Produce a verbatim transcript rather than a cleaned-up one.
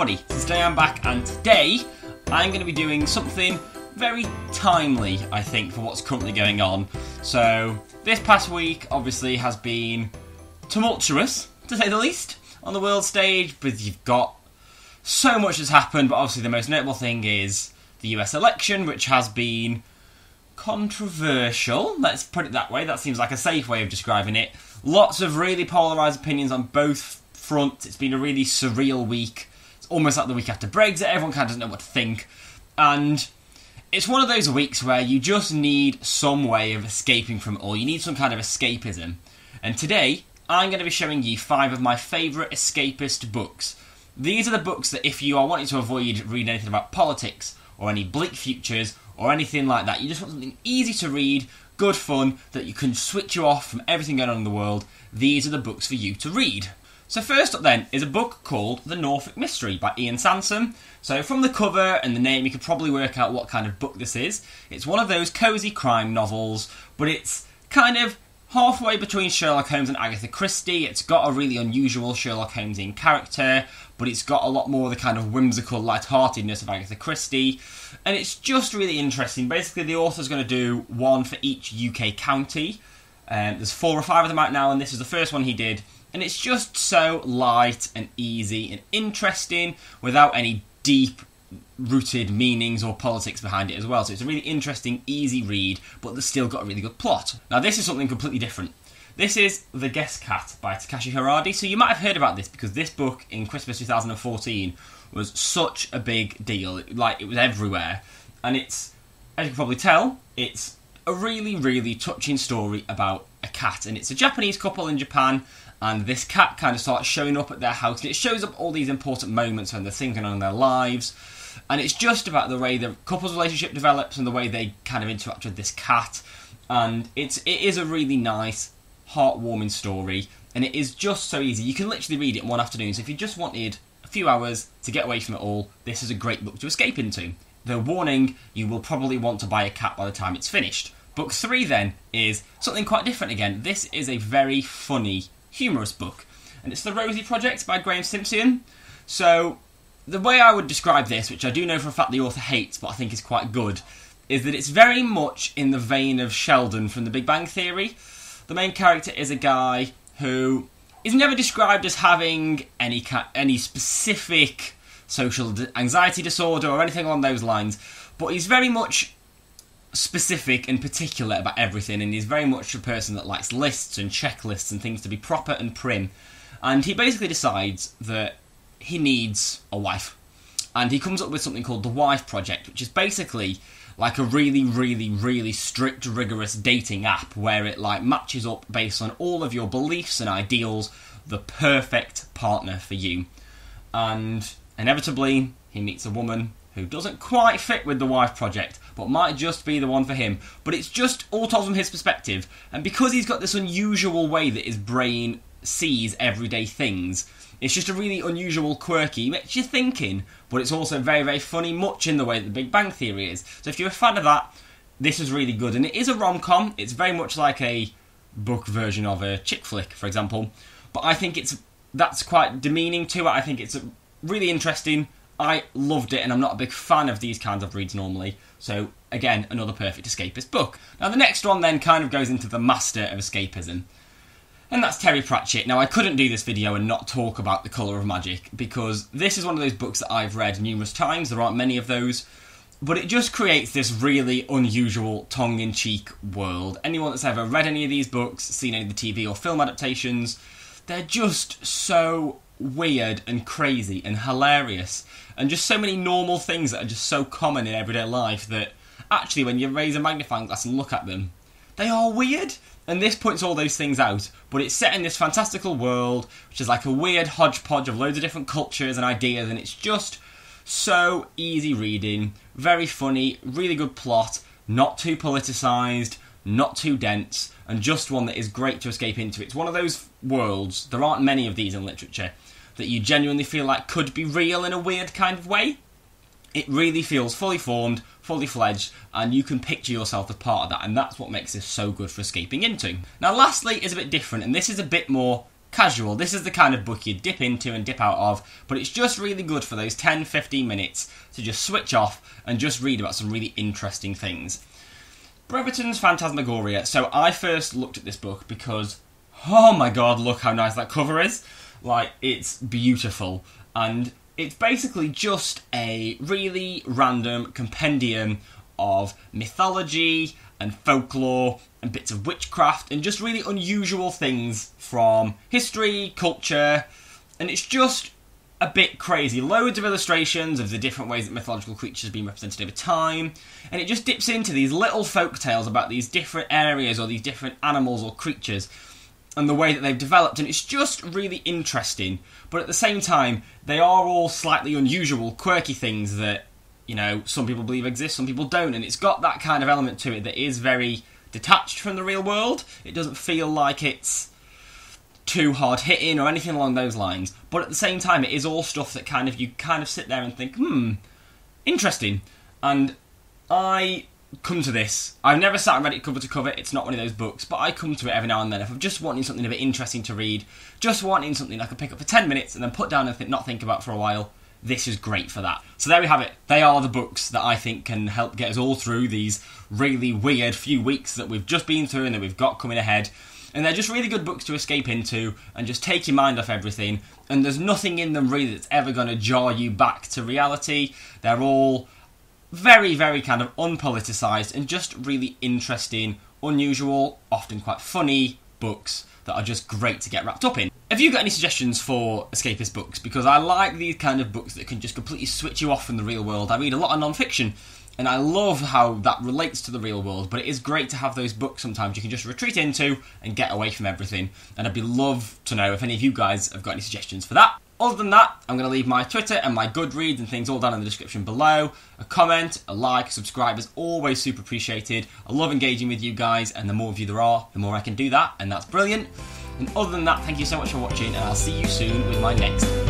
everybody, today I'm back and today I'm going to be doing something very timely, I think, for what's currently going on. So this past week obviously has been tumultuous, to say the least, on the world stage, but you've got so much has happened, but obviously the most notable thing is the U S election, which has been controversial, let's put it that way. That seems like a safe way of describing it. Lots of really polarised opinions on both fronts. It's been a really surreal week. It's almost like the week after Brexit. Everyone kind of doesn't know what to think. And it's one of those weeks where you just need some way of escaping from it all. You need some kind of escapism. And today, I'm going to be showing you five of my favourite escapist books. These are the books that if you are wanting to avoid reading anything about politics or any bleak futures or anything like that, you just want something easy to read, good fun, that you can switch you off from everything going on in the world, these are the books for you to read. So first up then is a book called The Norfolk Mystery by Ian Sansom. So from the cover and the name you can probably work out what kind of book this is. It's one of those cosy crime novels, but it's kind of halfway between Sherlock Holmes and Agatha Christie. It's got a really unusual Sherlock Holmesian character, but it's got a lot more of the kind of whimsical lightheartedness of Agatha Christie. And it's just really interesting. Basically, the author's going to do one for each U K county. Um, there's four or five of them out now, and this is the first one he did. And it's just so light and easy and interesting without any deep-rooted meanings or politics behind it as well. So it's a really interesting, easy read, but that's still got a really good plot. Now, this is something completely different. This is The Guest Cat by Takashi Hiraide. So you might have heard about this because this book in Christmas two thousand fourteen was such a big deal. It, like, it was everywhere. And it's, as you can probably tell, it's a really, really touching story about a cat. And it's a Japanese couple in Japan. And this cat kind of starts showing up at their house. And it shows up all these important moments when they're thinking on their lives. And it's just about the way the couple's relationship develops and the way they kind of interact with this cat. And it's it is a really nice, heartwarming story, and it is just so easy. You can literally read it in one afternoon, so if you just wanted a few hours to get away from it all, this is a great book to escape into. The warning, you will probably want to buy a cat by the time it's finished. Book three then is something quite different again. This is a very funny, humorous book, and it's The Rosie Project by Graeme Simsion. So the way I would describe this, which I do know for a fact the author hates, but I think is quite good, is that it's very much in the vein of Sheldon from The Big Bang Theory. The main character is a guy who is never described as having any ca- any specific social anxiety disorder or anything along those lines, but he's very much specific and particular about everything, and he's very much a person that likes lists and checklists and things to be proper and prim. And he basically decides that he needs a wife. And he comes up with something called The Wife Project, which is basically like a really, really, really strict, rigorous dating app where it like matches up based on all of your beliefs and ideals, the perfect partner for you. And inevitably, he meets a woman who doesn't quite fit with the wife project, but might just be the one for him. But it's just all told from his perspective. And because he's got this unusual way that his brain sees everyday things, it's just a really unusual, quirky, makes you thinking, but it's also very, very funny, much in the way that The Big Bang Theory is. So if you're a fan of that, this is really good. And it is a rom-com. It's very much like a book version of a chick flick, for example. But I think it's that's quite demeaning to it. I think it's really interesting. I loved it, and I'm not a big fan of these kinds of reads normally. So, again, another perfect escapist book. Now, the next one then kind of goes into the master of escapism. And that's Terry Pratchett. Now, I couldn't do this video and not talk about The Colour of Magic, because this is one of those books that I've read numerous times. There aren't many of those. But it just creates this really unusual, tongue-in-cheek world. Anyone that's ever read any of these books, seen any of the T V or film adaptations, they're just so weird and crazy and hilarious. And just so many normal things that are just so common in everyday life that, actually, when you raise a magnifying glass and look at them, they are weird. And this points all those things out, but it's set in this fantastical world, which is like a weird hodgepodge of loads of different cultures and ideas, and it's just so easy reading, very funny, really good plot, not too politicised, not too dense, and just one that is great to escape into. It's one of those worlds, there aren't many of these in literature, that you genuinely feel like could be real in a weird kind of way. It really feels fully formed, fully fledged, and you can picture yourself as part of that, and that's what makes this so good for escaping into. Now, lastly, is a bit different, and this is a bit more casual. This is the kind of book you dip into and dip out of, but it's just really good for those ten to fifteen minutes to just switch off and just read about some really interesting things. Breverton's Phantasmagoria. So I first looked at this book because, oh my god, look how nice that cover is. Like, it's beautiful. And it's basically just a really random compendium of mythology and folklore and bits of witchcraft and just really unusual things from history, culture, and it's just a bit crazy. Loads of illustrations of the different ways that mythological creatures have been represented over time, and it just dips into these little folk tales about these different areas or these different animals or creatures and the way that they've developed, and it's just really interesting. But at the same time, they are all slightly unusual, quirky things that, you know, some people believe exist, some people don't, and it's got that kind of element to it that is very detached from the real world. It doesn't feel like it's too hard-hitting or anything along those lines, but at the same time, it is all stuff that kind of, you kind of sit there and think, hmm, interesting. And I come to this, I've never sat and read it cover to cover, it's not one of those books, but I come to it every now and then if I'm just wanting something a bit interesting to read, just wanting something I can pick up for ten minutes and then put down and th not think about for a while. This is great for that. So there we have it. They are the books that I think can help get us all through these really weird few weeks that we've just been through and that we've got coming ahead. And they're just really good books to escape into and just take your mind off everything. And there's nothing in them really that's ever going to jar you back to reality. They're all very, very kind of unpoliticised and just really interesting, unusual, often quite funny books that are just great to get wrapped up in. Have you got any suggestions for escapist books? Because I like these kind of books that can just completely switch you off from the real world. I read a lot of non-fiction, and I love how that relates to the real world, but it is great to have those books sometimes you can just retreat into and get away from everything. And I'd be love to know if any of you guys have got any suggestions for that. Other than that, I'm going to leave my Twitter and my Goodreads and things all down in the description below. A comment, a like, a subscribe is always super appreciated. I love engaging with you guys, and the more of you there are, the more I can do that, and that's brilliant. And other than that, thank you so much for watching, and I'll see you soon with my next